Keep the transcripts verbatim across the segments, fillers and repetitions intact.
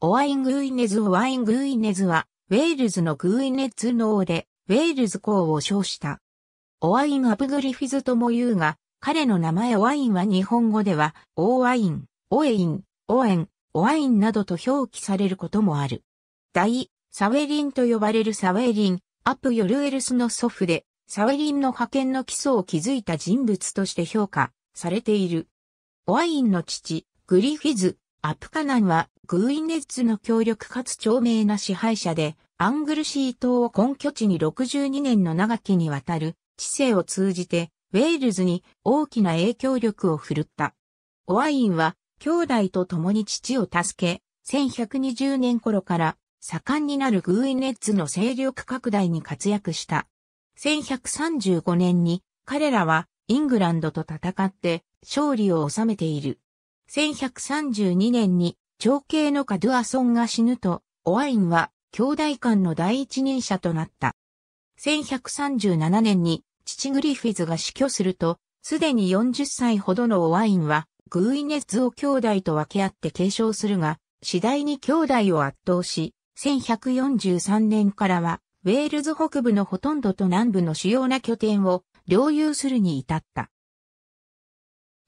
オワイン・グイネズオワイン・グイネズは、ウェールズのグイネッツ農で、ウェールズ公を称した。オワイン・アプグリフィズとも言うが、彼の名前オワインは日本語では、オーワイン、オエイン、オエン、オワインなどと表記されることもある。大、サウェリンと呼ばれるサウェリン、アプ・ヨルエルスの祖父で、サウェリンの覇権の基礎を築いた人物として評価されている。オワインの父、グリフィズ、アプカナンは、グイネッツの強力かつ長命な支配者で、アングルシー島を根拠地にろくじゅうにねんの長きにわたる治世を通じて、ウェールズに大きな影響力を振るった。オワインは、兄弟と共に父を助け、せんひゃくにじゅうねん頃から盛んになるグイネッツの勢力拡大に活躍した。せんひゃくさんじゅうごねんに、彼らはイングランドと戦って勝利を収めている。せんひゃくさんじゅうにねんに、長兄のカドゥアソンが死ぬと、オワインは兄弟間の第一人者となった。せんひゃくさんじゅうななねんに父グリフィズが死去すると、すでによんじゅっさいほどのオワインは、グイネッツを兄弟と分け合って継承するが、次第に兄弟を圧倒し、せんひゃくよんじゅうさんねんからは、ウェールズ北部のほとんどと南部の主要な拠点を領有するに至った。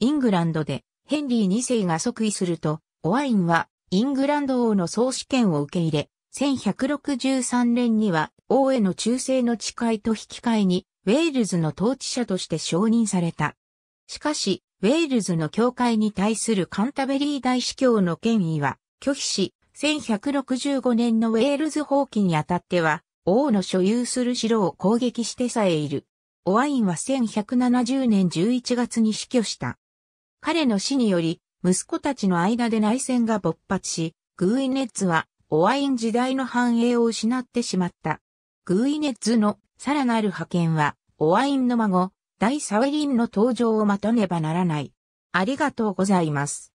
イングランドでヘンリーにせいが即位すると、オワインはイングランド王の総主権を受け入れ、せんひゃくろくじゅうさんねんには王への忠誠の誓いと引き換えにウェールズの統治者として承認された。しかし、ウェールズの教会に対するカンタベリー大司教の権威は拒否し、せんひゃくろくじゅうごねんのウェールズ放棄にあたっては、王の所有する城を攻撃してさえいる。オワインはせんひゃくななじゅうねんじゅういちがつに死去した。彼の死により、息子たちの間で内戦が勃発し、グイネッツはオワイン時代の繁栄を失ってしまった。グイネッツのさらなる覇権は、オワインの孫、大サウェリンの登場を待たねばならない。ありがとうございます。